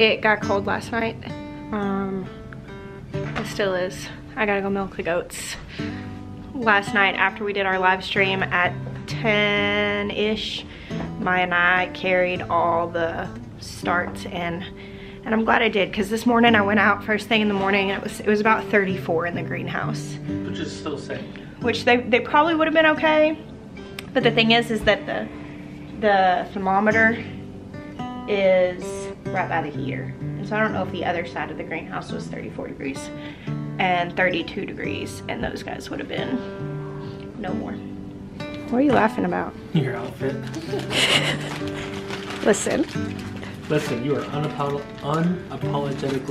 It got cold last night. It still is. I gotta go milk the goats. Last night after we did our live stream at 10-ish, Maya and I carried all the starts in. And I'm glad I did, because this morning I went out first thing in the morning and it was about 34 in the greenhouse. Which is still safe. Which they probably would have been okay. But the thing is that the thermometer is right by the heater. And so I don't know if the other side of the greenhouse was 34 degrees and 32 degrees, and those guys would have been no more. What are you laughing about? Your outfit. Listen. Listen, you are unapologetically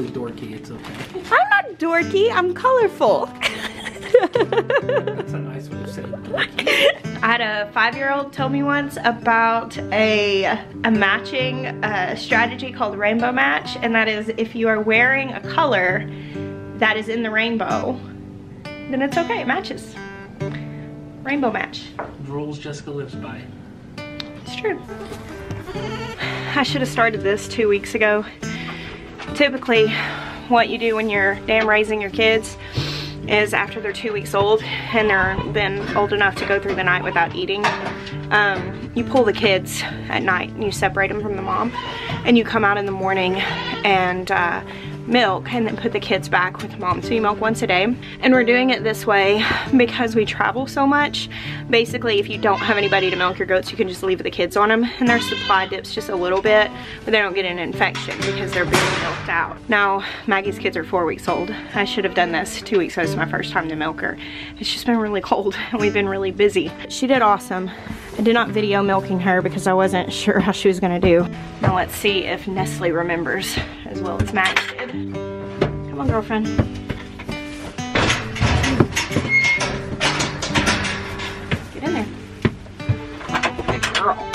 dorky, it's okay. I'm not dorky, I'm colorful. That's a nice way of saying dorky. I had a 5-year-old tell me once about a matching strategy called rainbow match, and that is if you are wearing a color that is in the rainbow, then it's okay, it matches. Rainbow match. Rules Jessica lives by. It's true. I should have started this 2 weeks ago. Typically, what you do when you're raising your kids is after they're 2 weeks old and they're then old enough to go through the night without eating, you pull the kids at night and you separate them from the mom, and you come out in the morning and milk and then put the kids back with mom. So you milk once a day. And we're doing it this way because we travel so much. Basically, if you don't have anybody to milk your goats, you can just leave the kids on them, and their supply dips just a little bit, but they don't get an infection because they're being milked out. Now, Maggie's kids are 4 weeks old. I should have done this 2 weeks ago. It's my first time to milk her. It's just been really cold and we've been really busy. She did awesome. I did not video milking her because I wasn't sure how she was gonna do. Now let's see if Nestle remembers as well as Max did. Come on, girlfriend. Get in there. Good girl.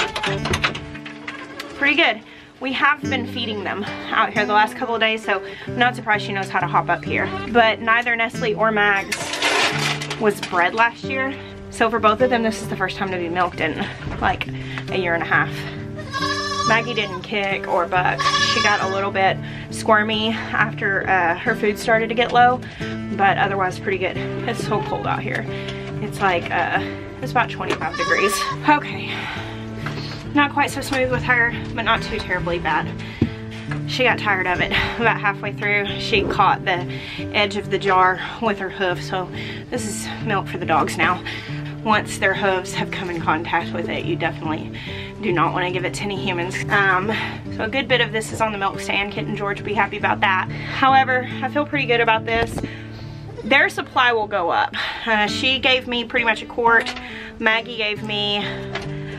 Pretty good. We have been feeding them out here the last couple of days, so I'm not surprised she knows how to hop up here. But neither Nestle or Mags was bred last year. So for both of them, this is the first time to be milked in like a year and a half. Maggie didn't kick or buck. She got a little bit squirmy after her food started to get low, but otherwise pretty good. It's so cold out here. It's like, it's about 25 degrees. Okay, not quite so smooth with her, but not too terribly bad. She got tired of it. About halfway through, she caught the edge of the jar with her hoof, so this is milk for the dogs now. Once their hooves have come in contact with it, you definitely do not want to give it to any humans. So a good bit of this is on the milk stand. Kitten George will be happy about that. However, I feel pretty good about this. Their supply will go up. She gave me pretty much a quart. Maggie gave me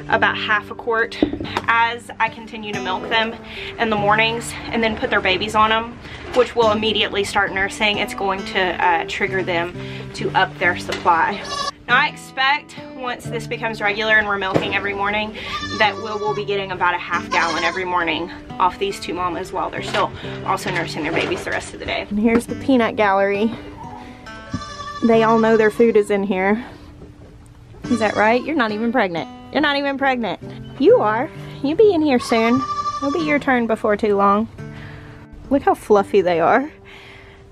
about half a quart. As I continue to milk them in the mornings and then put their babies on them, which will immediately start nursing, it's going to trigger them to up their supply. Now I expect once this becomes regular and we're milking every morning that we'll be getting about a half gallon every morning off these two mamas while they're still also nursing their babies the rest of the day. And here's the peanut gallery. They all know their food is in here. Is that right? You're not even pregnant. You're not even pregnant. You are. You'll be in here soon. It'll be your turn before too long. Look how fluffy they are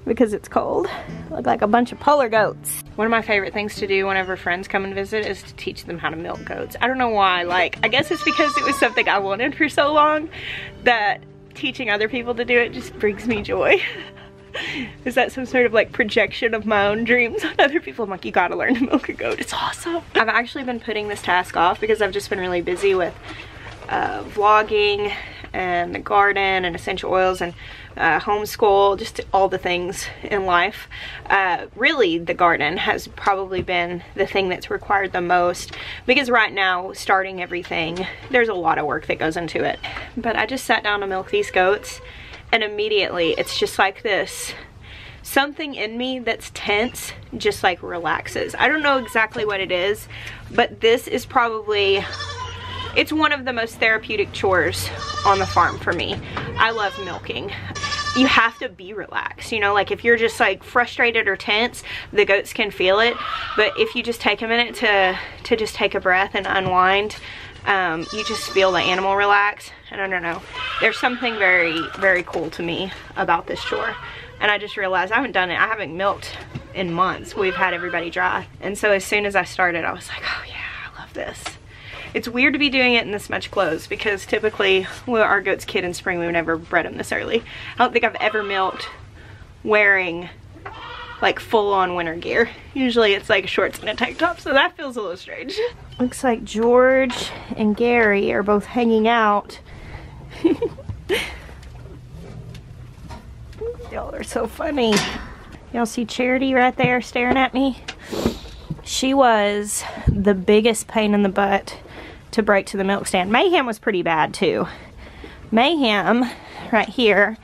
because it's cold. Look like a bunch of polar goats. One of my favorite things to do whenever friends come and visit is to teach them how to milk goats. I don't know why, like, I guess it's because it was something I wanted for so long that teaching other people to do it just brings me joy. Is that some sort of like projection of my own dreams on other people? I'm like, you gotta learn to milk a goat, it's awesome. I've actually been putting this task off because I've just been really busy with vlogging and the garden and essential oils and homeschool, just all the things in life. Really, the garden has probably been the thing that's required the most because right now, starting everything, there's a lot of work that goes into it. But I just sat down to milk these goats, and immediately it's just like this. Something in me that's tense just like relaxes. I don't know exactly what it is, but this is probably, it's one of the most therapeutic chores on the farm for me. I love milking. You have to be relaxed, you know, like if you're just like frustrated or tense, the goats can feel it. But if you just take a minute to just take a breath and unwind, you just feel the animal relax. And I don't know, There's something very, very cool to me about this chore. And I just realized I haven't done it. I haven't milked in months. We've had everybody dry. And so as soon as I started, I was like, oh yeah, I love this. It's weird to be doing it in this much clothes because typically when our goats kid in spring, we would never bred them this early. I don't think I've ever milked wearing like full on winter gear. Usually it's like shorts and a tank top, so that feels a little strange. Looks like George and Gary are both hanging out. Y'all are so funny. Y'all see Charity right there staring at me? She was the biggest pain in the butt to break to the milk stand. Mayhem was pretty bad too. Mayhem, right here,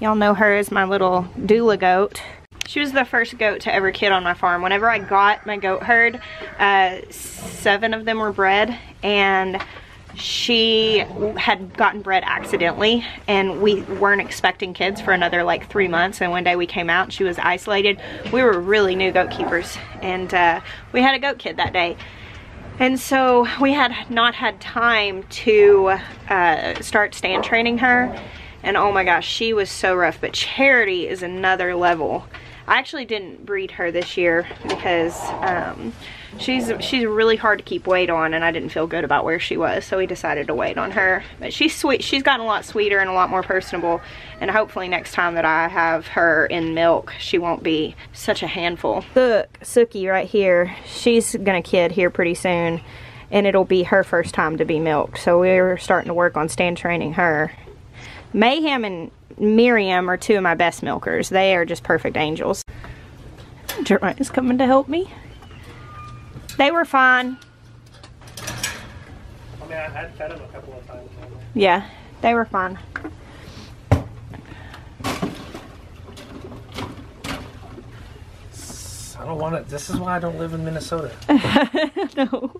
y'all know her as my little doula goat. She was the first goat to ever kid on my farm. Whenever I got my goat herd, 7 of them were bred, and she had gotten bred accidentally, and we weren't expecting kids for another like 3 months. And one day we came out and she was isolated. We were really new goat keepers, and we had a goat kid that day. And so we had not had time to start stand training her. And oh my gosh, she was so rough. But Charity is another level. I actually didn't breed her this year because she's really hard to keep weight on, and I didn't feel good about where she was, so we decided to wait on her. But she's sweet. She's gotten a lot sweeter and a lot more personable, and hopefully next time that I have her in milk, she won't be such a handful. Look, Sookie right here, she's gonna kid here pretty soon, and it'll be her first time to be milked, so we're starting to work on stand training her. Mayhem and Miriam are 2 of my best milkers. They are just perfect angels. Jeremiah is coming to help me. They were fine. I mean, I had fed them a couple of times. Yeah, they were fine. I don't want to. This is why I don't live in Minnesota. No.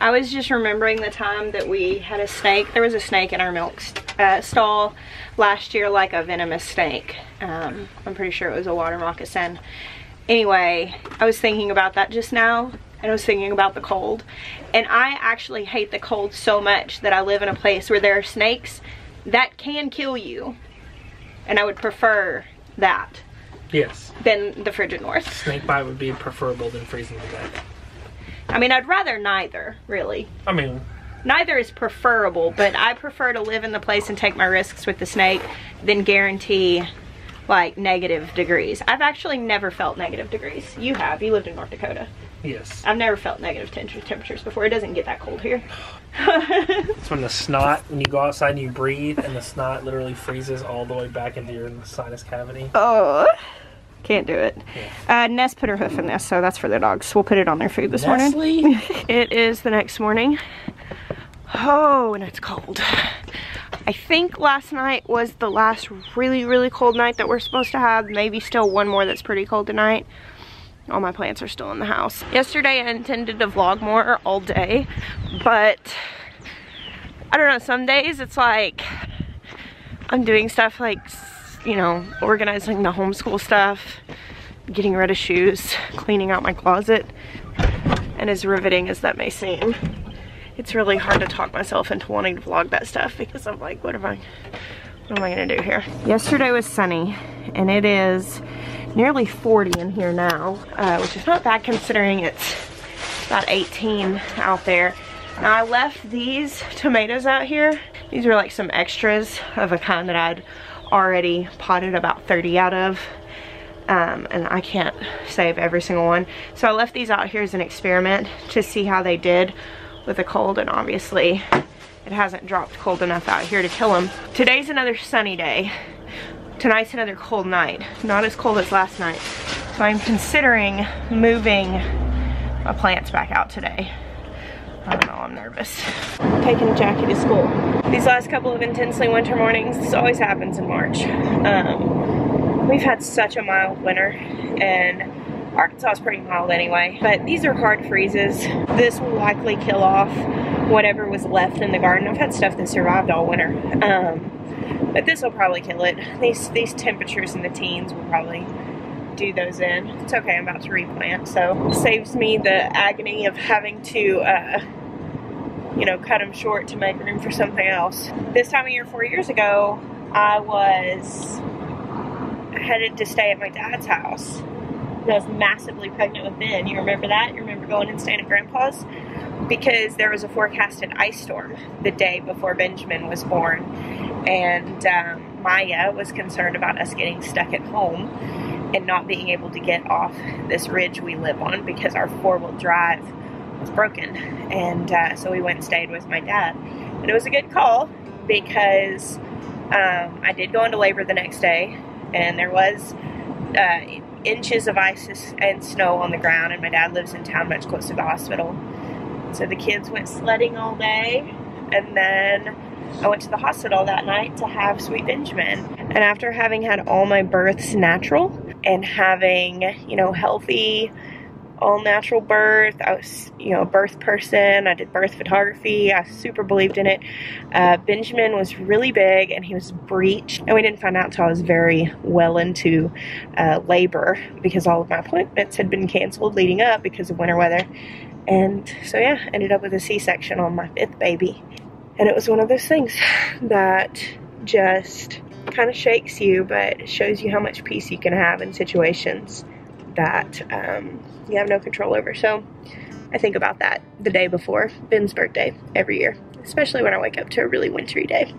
I was just remembering the time that we had a snake. There was a snake in our milk stall last year, like a venomous snake. I'm pretty sure it was a water moccasin. Anyway, I was thinking about that just now, and I was thinking about the cold. And I actually hate the cold so much that I live in a place where there are snakes that can kill you. And I would prefer that. Yes. Than the frigid north. Snake bite would be preferable than freezing to death. I mean, I'd rather neither, really. I mean, neither is preferable, but I prefer to live in the place and take my risks with the snake than guarantee like negative degrees. I've actually never felt negative degrees. You have. You lived in North Dakota. Yes. I've never felt negative temperatures before. It doesn't get that cold here. It's when the snot, when you go outside and you breathe, and the snot literally freezes all the way back into your sinus cavity. Oh. Can't do it. Yeah. Ness put her hoof in this, so that's for the dogs. We'll put it on their food this morning. It is the next morning. Oh, and it's cold. I think last night was the last really, really cold night that we're supposed to have. Maybe still one more that's pretty cold tonight. All my plants are still in the house. Yesterday I intended to vlog more all day, but I don't know, some days it's like I'm doing stuff like, you know, organizing the homeschool stuff, getting rid of shoes, cleaning out my closet. And as riveting as that may seem, it's really hard to talk myself into wanting to vlog that stuff because I'm like, what am I gonna do here? Yesterday was sunny, and it is nearly 40 in here now, which is not bad considering it's about 18 out there. Now I left these tomatoes out here. These were like some extras of a kind that I'd already potted about 30 out of, and I can't save every single one, so I left these out here as an experiment to see how they did with the cold. And obviously it hasn't dropped cold enough out here to kill them. Today's another sunny day. Tonight's another cold night, not as cold as last night, so I'm considering moving my plants back out today. I don't know, I'm nervous. Taking Jackie to school. These last couple of intensely winter mornings, this always happens in March. We've had such a mild winter, and Arkansas is pretty mild anyway, but these are hard freezes. This will likely kill off whatever was left in the garden. I've had stuff that survived all winter, but this will probably kill it. These temperatures in the teens will probably do those in. It's okay, I'm about to replant, so it saves me the agony of having to you know, cut them short to make room for something else. This time of year 4 years ago, I was headed to stay at my dad's house. I was massively pregnant with Ben. You remember that? You remember going and staying at Grandpa's? Because there was a forecasted ice storm the day before Benjamin was born. And Maya was concerned about us getting stuck at home and not being able to get off this ridge we live on because our four-wheel drive was broken. And so we went and stayed with my dad. And it was a good call because I did go into labor the next day, and there was inches of ice and snow on the ground, and my dad lives in town much closer to the hospital. So the kids went sledding all day, and then I went to the hospital that night to have Sweet Benjamin. And after having had all my births natural and having, you know, healthy, all natural birth, I was, you know, a birth person, I did birth photography, I super believed in it. Benjamin was really big and he was breech, and we didn't find out until I was very well into labor because all of my appointments had been canceled leading up because of winter weather. And so yeah, ended up with a C-section on my 5th baby. And it was one of those things that just kind of shakes you, but shows you how much peace you can have in situations that you have no control over. So I think about that the day before Ben's birthday every year, especially when I wake up to a really wintry day.